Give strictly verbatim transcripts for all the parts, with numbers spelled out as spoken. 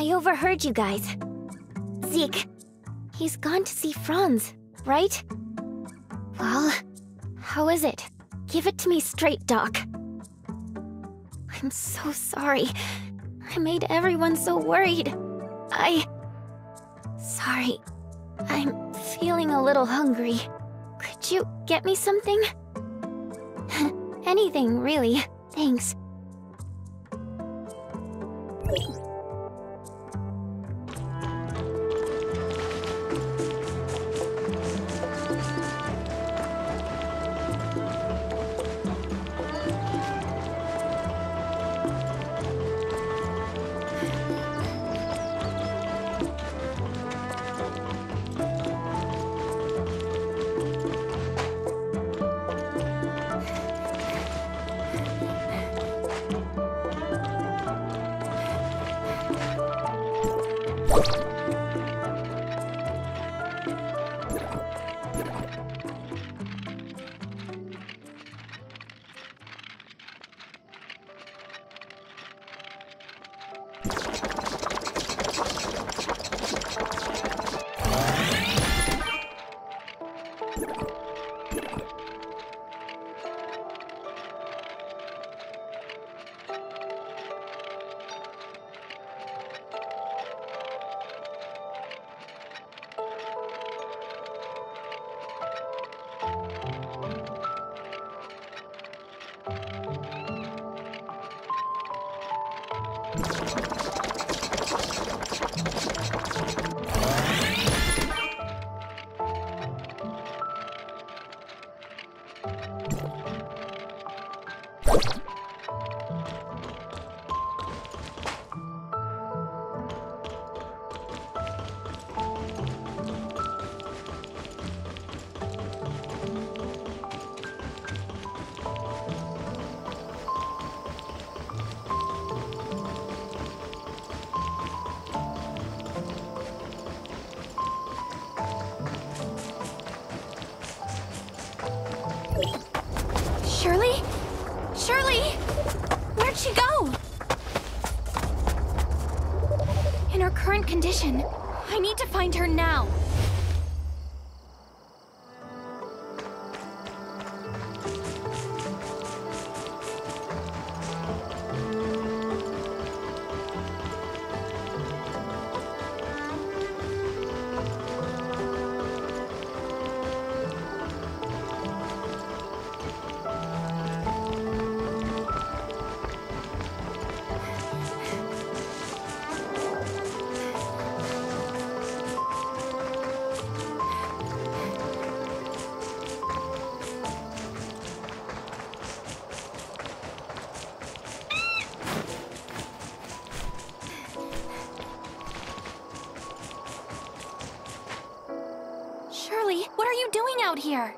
I overheard you guys. Zeke, he's gone to see Franz, right? Well, how is it? Give it to me straight, Doc. I'm so sorry. I made everyone so worried. I... Sorry. I'm feeling a little hungry. Could you get me something? Anything, really. Thanks. Shirley? Shirley? Where'd she go? In her current condition, I need to find her now. Here.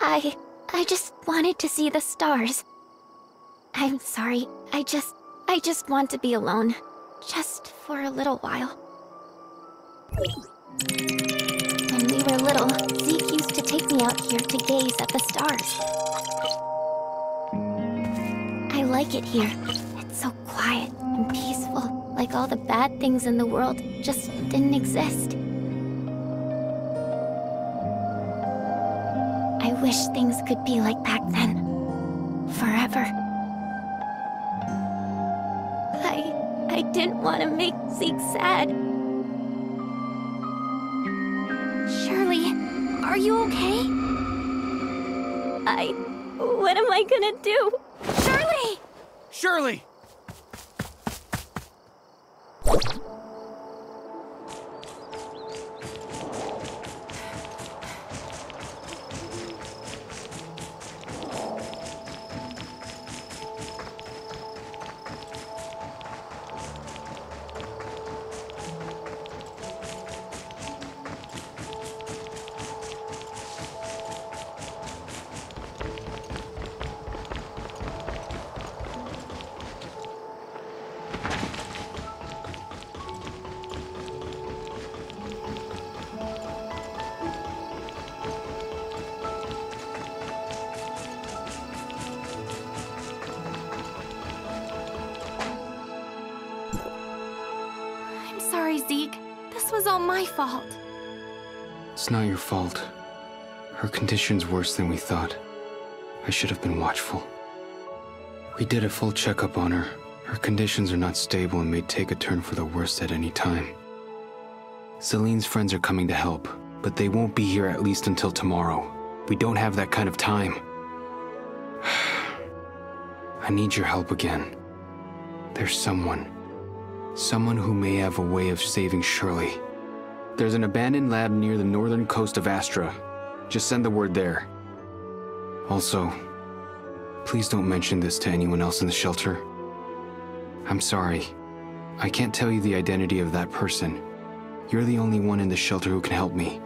I... I just wanted to see the stars. I'm sorry. I just... I just want to be alone. Just for a little while. When we were little, Zeke used to take me out here to gaze at the stars. I like it here. It's so quiet and peaceful, like all the bad things in the world just didn't exist. I wish things could be like back then. Forever. I... I didn't want to make Zeke sad. Shirley, are you okay? I... What am I gonna do? Shirley! Shirley! sorry, Zeke. This was all my fault. It's not your fault. Her condition's worse than we thought. I should have been watchful. We did a full checkup on her. Her conditions are not stable and may take a turn for the worse at any time. Celine's friends are coming to help, but they won't be here at least until tomorrow. We don't have that kind of time. I need your help again. There's someone. Someone who may have a way of saving Shirley. There's an abandoned lab near the northern coast of Astra. Just send the word there. Also, please don't mention this to anyone else in the shelter. I'm sorry. I can't tell you the identity of that person. You're the only one in the shelter who can help me.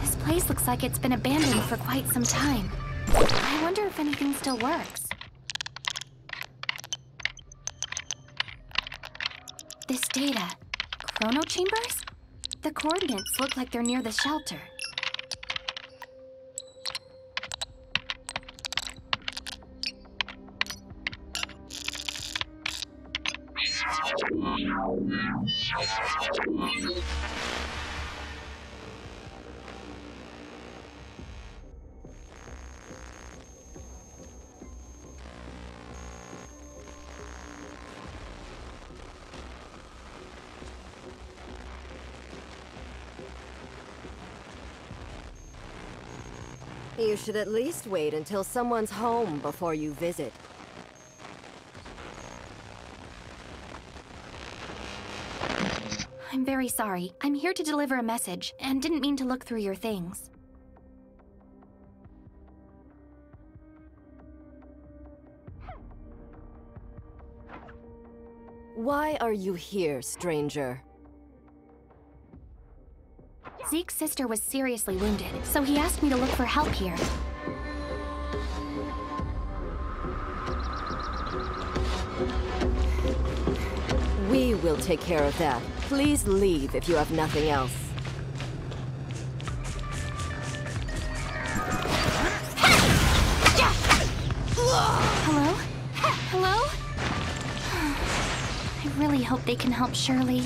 This place looks like it's been abandoned for quite some time. I wonder if anything still works. This data. Chrono Chambers? The coordinates look like they're near the shelter. You should at least wait until someone's home before you visit. I'm very sorry. I'm here to deliver a message, and didn't mean to look through your things. Why are you here, stranger? Zeke's sister was seriously wounded, so he asked me to look for help here. We will take care of that. Please leave if you have nothing else. Hello? Hello? I really hope they can help Shirley.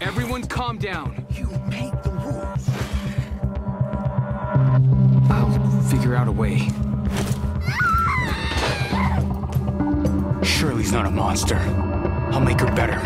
Everyone calm down. You make the rules. I'll figure out a way. Shirley's not a monster. I'll make her better.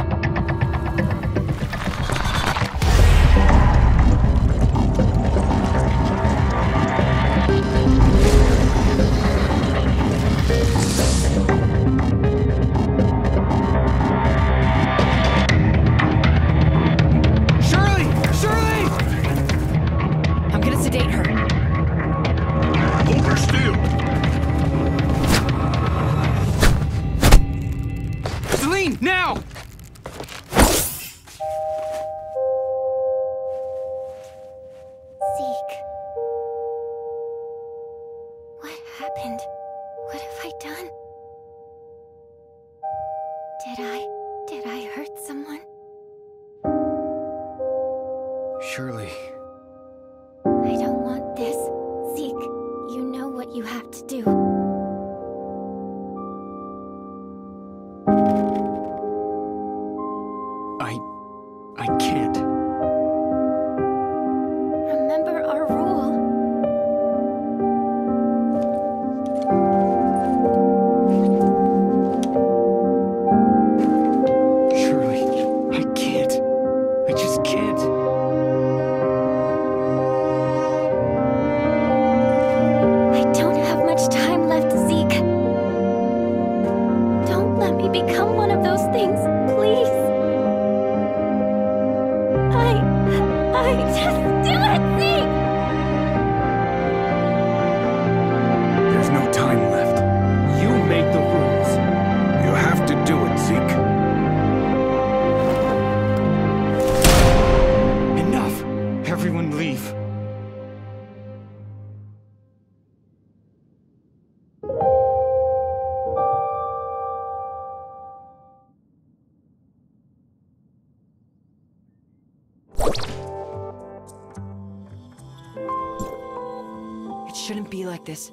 shouldn't be like this.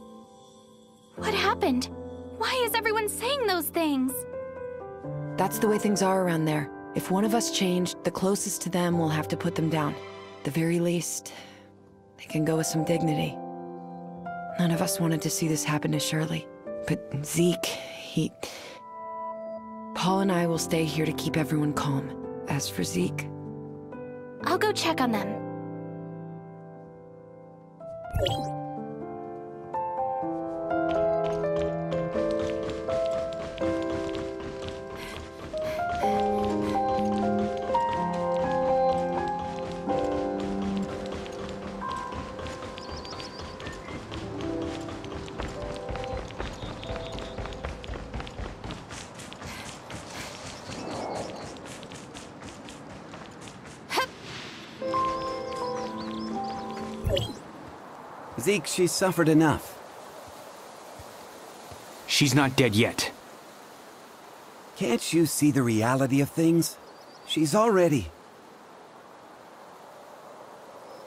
What happened? Why is everyone saying those things? That's the way things are around there. If one of us changed, the closest to them will have to put them down. At the very least, they can go with some dignity. None of us wanted to see this happen to Shirley. But Zeke, he... Paul and I will stay here to keep everyone calm. As for Zeke... I'll go check on them. Zeke, she's suffered enough. She's not dead yet. Can't you see the reality of things? She's already...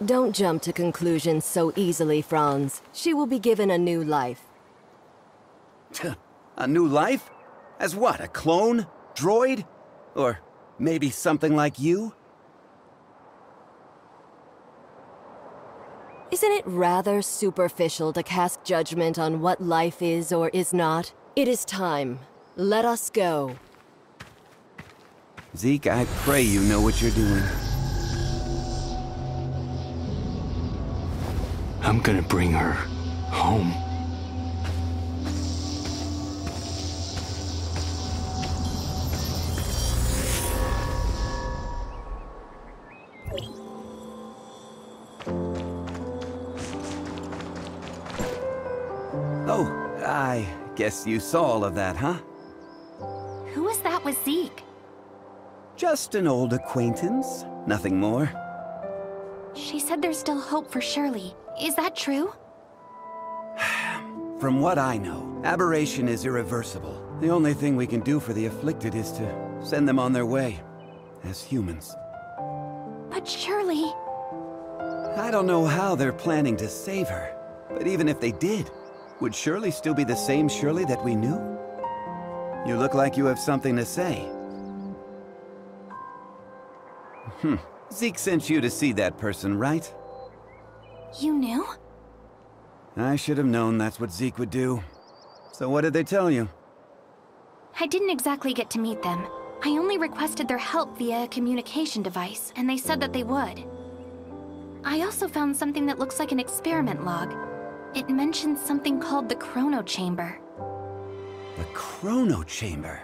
Don't jump to conclusions so easily, Franz. She will be given a new life. A new life? As what, a clone? Droid? Or maybe something like you? Isn't it rather superficial to cast judgment on what life is or is not? It is time. Let us go. Zeke, I pray you know what you're doing. I'm gonna bring her home. Guess you saw all of that, huh? Who was that with Zeke? Just an old acquaintance, nothing more. She said there's still hope for Shirley. Is that true? From what I know, aberration is irreversible. The only thing we can do for the afflicted is to send them on their way, as humans. But Shirley... I don't know how they're planning to save her, but even if they did, would Shirley still be the same Shirley that we knew? You look like you have something to say. Hmm. Zeke sent you to see that person, right? You knew? I should have known that's what Zeke would do. So what did they tell you? I didn't exactly get to meet them. I only requested their help via a communication device, and they said that they would. I also found something that looks like an experiment log. It mentions something called the Chrono Chamber. The Chrono Chamber?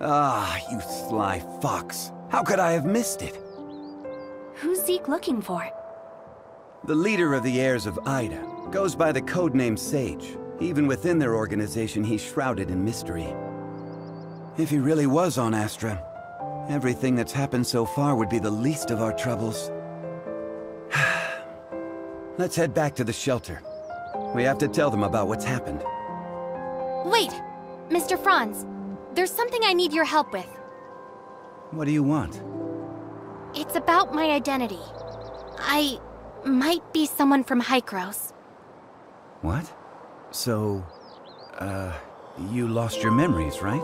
Ah, you sly fox. How could I have missed it? Who's Zeke looking for? The leader of the Heirs of Ida. Goes by the codename Sage. Even within their organization, he's shrouded in mystery. If he really was on Astra, everything that's happened so far would be the least of our troubles. Let's head back to the shelter. We have to tell them about what's happened. Wait! Mister Franz, there's something I need your help with. What do you want? It's about my identity. I might be someone from Hykros. What? So, uh, you lost your memories, right?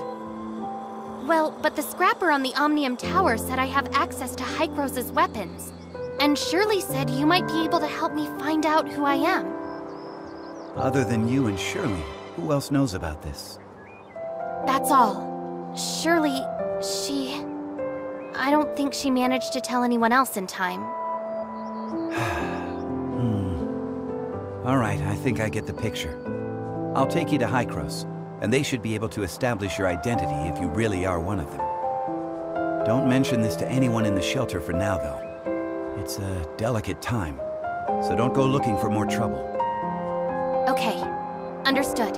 Well, but the scrapper on the Omnium Tower said I have access to Hykros' weapons. And Shirley said you might be able to help me find out who I am. Other than you and Shirley, who else knows about this? That's all. Shirley, she... I don't think she managed to tell anyone else in time. hmm. All right, I think I get the picture. I'll take you to Hykros, and they should be able to establish your identity if you really are one of them. Don't mention this to anyone in the shelter for now, though. It's a delicate time, so don't go looking for more trouble. Okay, understood.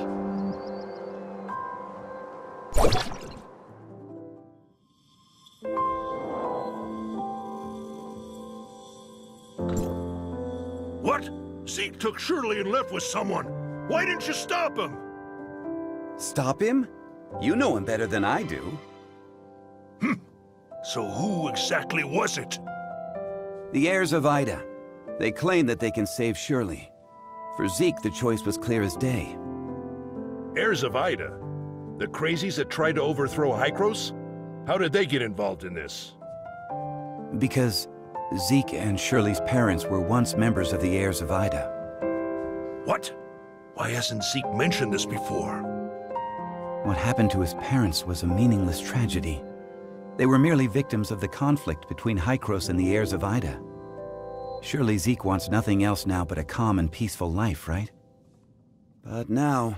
What? Zeke took Shirley and left with someone. Why didn't you stop him? Stop him? You know him better than I do. Hm. So who exactly was it? The Heirs of Ida. They claim that they can save Shirley. For Zeke, the choice was clear as day. Heirs of Ida? The crazies that tried to overthrow Hykros? How did they get involved in this? Because Zeke and Shirley's parents were once members of the Heirs of Ida. What? Why hasn't Zeke mentioned this before? What happened to his parents was a meaningless tragedy. They were merely victims of the conflict between Hykros and the Heirs of Ida. Surely Zeke wants nothing else now but a calm and peaceful life, right? But now,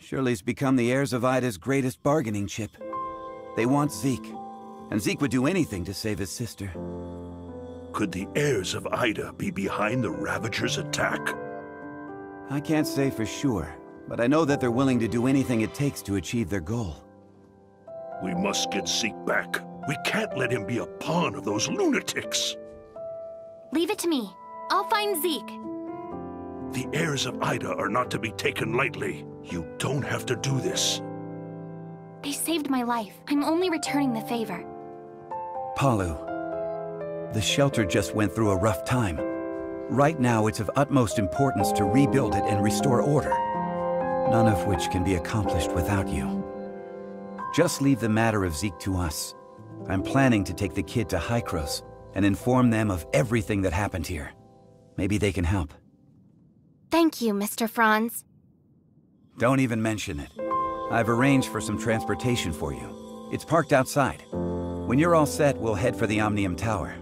Shirley's become the Heirs of Ida's greatest bargaining chip. They want Zeke, and Zeke would do anything to save his sister. Could the Heirs of Ida be behind the Ravagers' attack? I can't say for sure, but I know that they're willing to do anything it takes to achieve their goal. We must get Zeke back. We can't let him be a pawn of those lunatics. Leave it to me. I'll find Zeke. The Heirs of Ida are not to be taken lightly. You don't have to do this. They saved my life. I'm only returning the favor. Palu, the shelter just went through a rough time. Right now, it's of utmost importance to rebuild it and restore order, none of which can be accomplished without you. Just leave the matter of Zeke to us. I'm planning to take the kid to Hykros and inform them of everything that happened here. Maybe they can help. Thank you, Mister Franz. Don't even mention it. I've arranged for some transportation for you. It's parked outside. When you're all set, we'll head for the Omnium Tower.